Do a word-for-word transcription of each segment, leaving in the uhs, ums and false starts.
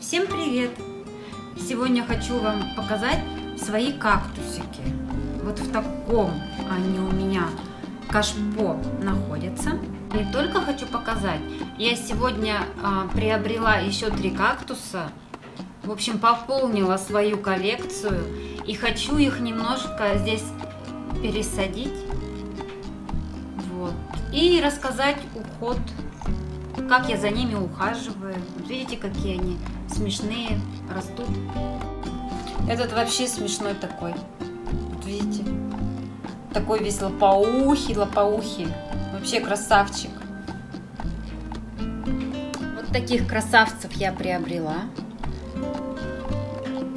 Всем привет! Сегодня хочу вам показать свои кактусики. Вот в таком они у меня кашпо находятся. Не только хочу показать, я сегодня а, приобрела еще три кактуса. В общем, пополнила свою коллекцию и хочу их немножко здесь пересадить. Вот. И рассказать уход, как я за ними ухаживаю. Вот видите, какие они смешные растут. Этот вообще смешной такой. Вот видите, такой весь лопоухий, лопоухий. Вообще красавчик. Вот таких красавцев я приобрела.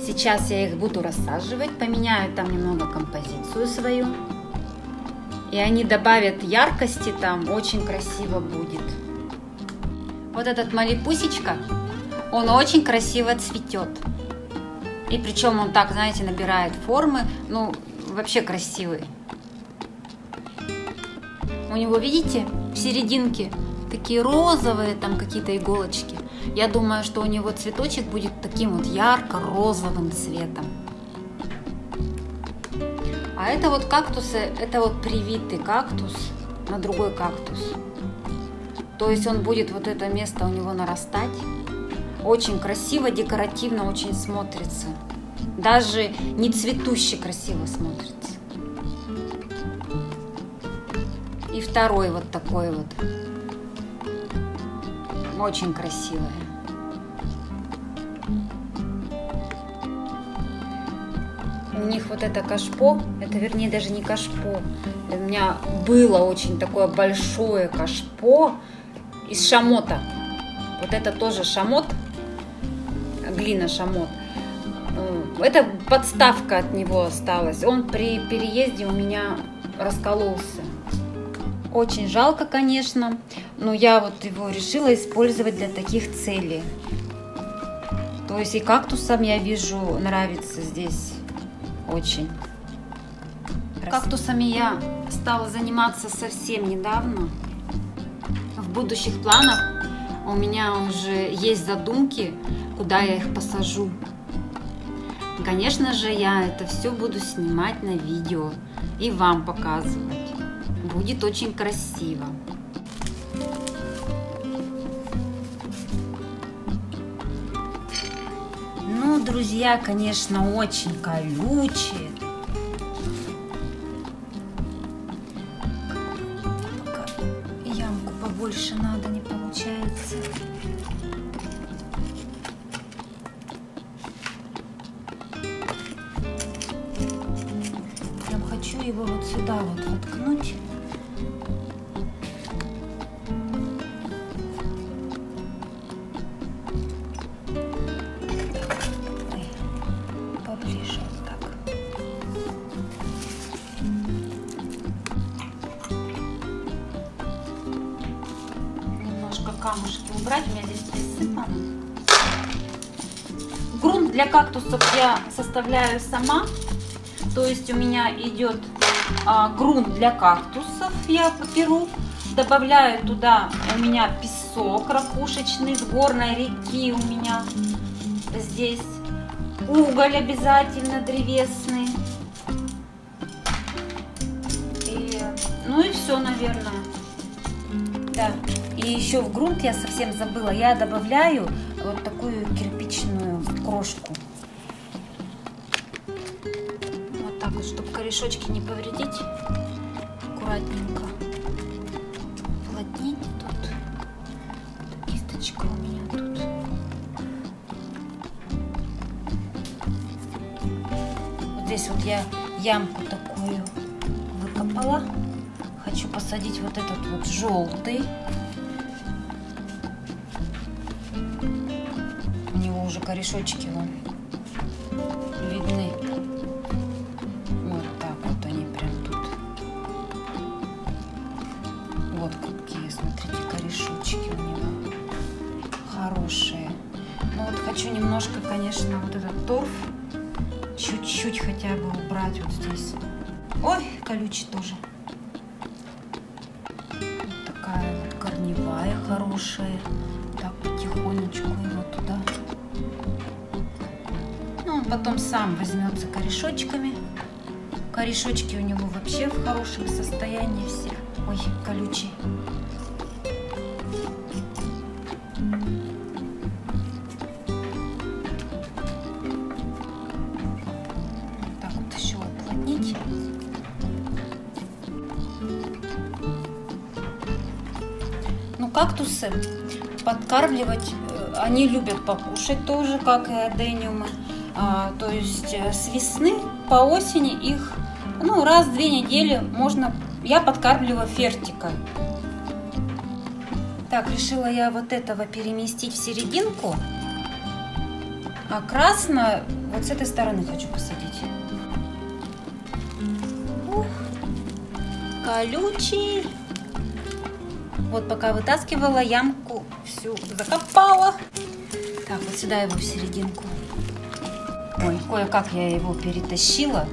Сейчас я их буду рассаживать, поменяю там немного композицию свою. И они добавят яркости, там очень красиво будет. Вот этот малипусечка, он очень красиво цветет. И причем он так, знаете, набирает формы, ну вообще красивый. У него, видите, в серединке такие розовые там какие-то иголочки. Я думаю, что у него цветочек будет таким вот ярко-розовым цветом. А это вот кактусы, это вот привитый кактус на другой кактус. То есть он будет, вот это место у него нарастать. Очень красиво, декоративно очень смотрится. Даже не цветущий красиво смотрится. И второй вот такой вот. Очень красивая. У них вот это кашпо, это вернее даже не кашпо. У меня было очень такое большое кашпо из шамота. Вот это тоже шамот, глина шамот. Это подставка от него осталась. Он при переезде у меня раскололся. Очень жалко, конечно, но я вот его решила использовать для таких целей. То есть и кактусам, я вижу, нравится здесь очень. Кактусами я стала заниматься совсем недавно. В будущих планах у меня уже есть задумки, куда я их посажу. Конечно же, я это все буду снимать на видео и вам показывать. Будет очень красиво. Ну, друзья, конечно, очень колючие. Пока ямку побольше надо, не получается. Я хочу его вот сюда вот воткнуть. Камушки убрать, у меня здесь присыпано. Грунт для кактусов я составляю сама, то есть у меня идет а, грунт для кактусов, я беру, добавляю туда, у меня песок ракушечный с горной реки, у меня здесь уголь обязательно древесный, и, ну и все, наверное. Да. И еще в грунт, я совсем забыла, я добавляю вот такую кирпичную крошку. Вот так вот, чтобы корешочки не повредить. Аккуратненько уплотнить тут. Кисточка у меня тут. Вот здесь вот я ямку такую выкопала. Хочу посадить вот этот вот желтый. Уже корешочки вон видны. Вот так вот они прям тут. Вот какие, смотрите, корешочки у него хорошие. Ну вот хочу немножко, конечно, вот этот торф чуть-чуть хотя бы убрать вот здесь. Ой, колючий тоже. хорошие. Так, потихонечку его туда. Ну, он потом сам возьмется корешочками. Корешочки у него вообще в хорошем состоянии все. Ой, колючие. Так вот еще уплотнить. Ну, кактусы подкармливать, они любят покушать тоже, как и адениумы. А, то есть с весны по осени их, ну, раз в две недели можно. Я подкармливаю фертикой. Так, решила я вот этого переместить в серединку. А красно вот с этой стороны хочу посадить. Ух, колючий. Вот пока вытаскивала, ямку всю закопала. Так, вот сюда его в серединку. Ой, кое-как я его перетащила,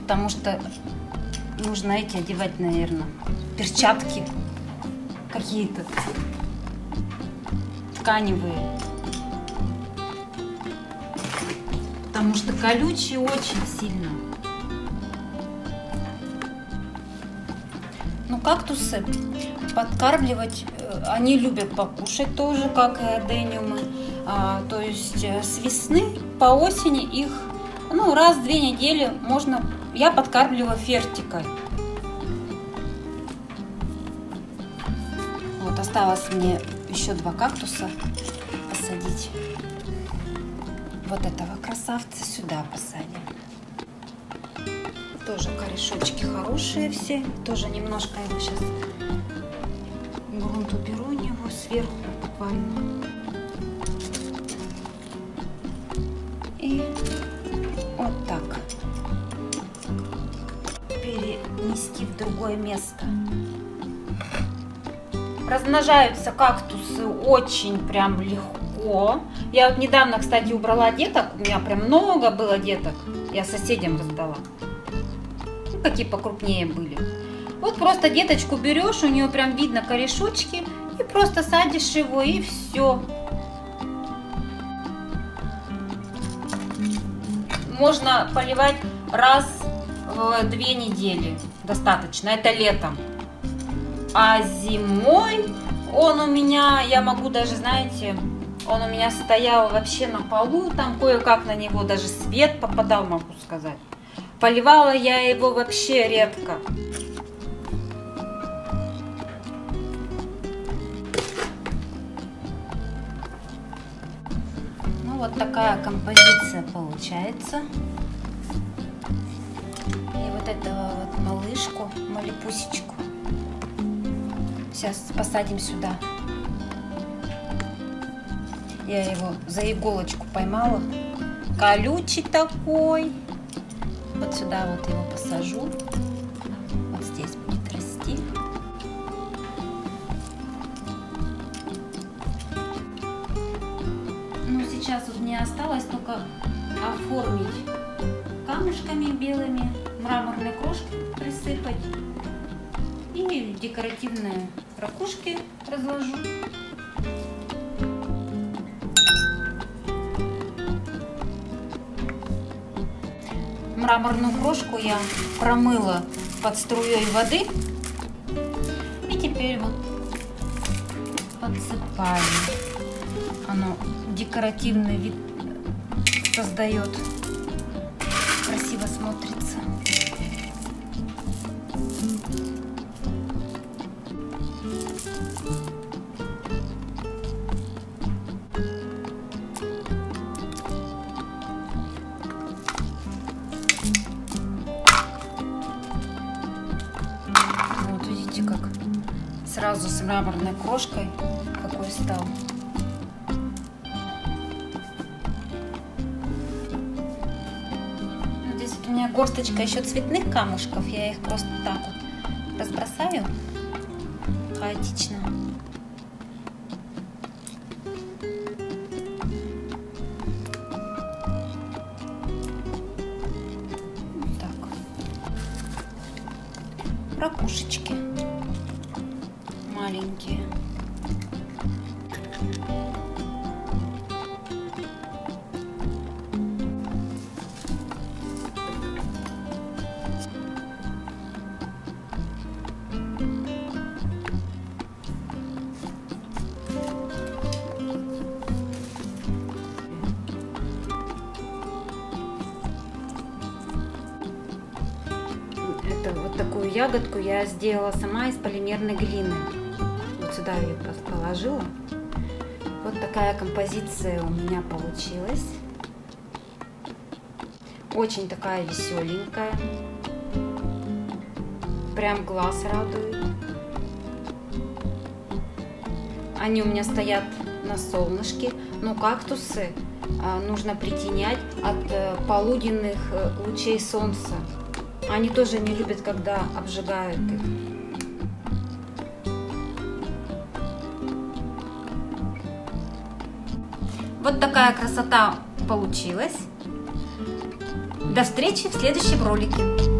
потому что нужно эти одевать, наверное, перчатки какие-то тканевые, потому что колючие очень сильно. Ну, кактусы подкармливать, они любят покушать тоже, как и адениумы. А, то есть с весны по осени их, ну, раз в две недели можно. Я подкармливаю фертикой. Вот осталось мне еще два кактуса посадить. Вот этого красавца сюда посадим. Тоже корешочки хорошие все. Тоже немножко его сейчас грунт уберу у него сверху буквально. И вот так. В другое место. Размножаются кактусы очень прям легко. Я вот недавно, кстати, убрала деток. У меня прям много было деток. Я соседям раздала. Ну, какие покрупнее были. Вот просто деточку берешь, у нее прям видно корешочки, и просто садишь его, и все. Можно поливать раз в две недели. Достаточно, это летом. А зимой он у меня, я могу даже, знаете, он у меня стоял вообще на полу, там кое-как на него даже свет попадал, могу сказать. Поливала я его вообще редко. Ну, вот такая композиция получается. Этого вот малышку, малипусечку сейчас посадим сюда. Я его за иголочку поймала, колючий такой. Вот сюда вот его посажу, вот здесь будет расти. Ну, сейчас вот мне осталось только оформить камушками белыми, мраморные крошки присыпать, и декоративные ракушки разложу. Мраморную крошку я промыла под струей воды, и теперь вот подсыпаю. Оно декоративный вид создает, красиво смотрится. Вот видите, как сразу с мраморной крошкой какой стал. У меня горсточка еще цветных камушков, я их просто так вот разбросаю хаотично. Вот так. Ракушечки маленькие. ягодку я сделала сама из полимерной глины. Вот сюда ее положила. Вот такая композиция у меня получилась. Очень такая веселенькая. Прям глаз радует. Они у меня стоят на солнышке, но кактусы нужно притенять от полуденных лучей солнца. Они тоже не любят, когда обжигают их. Вот такая красота получилась. До встречи в следующем ролике.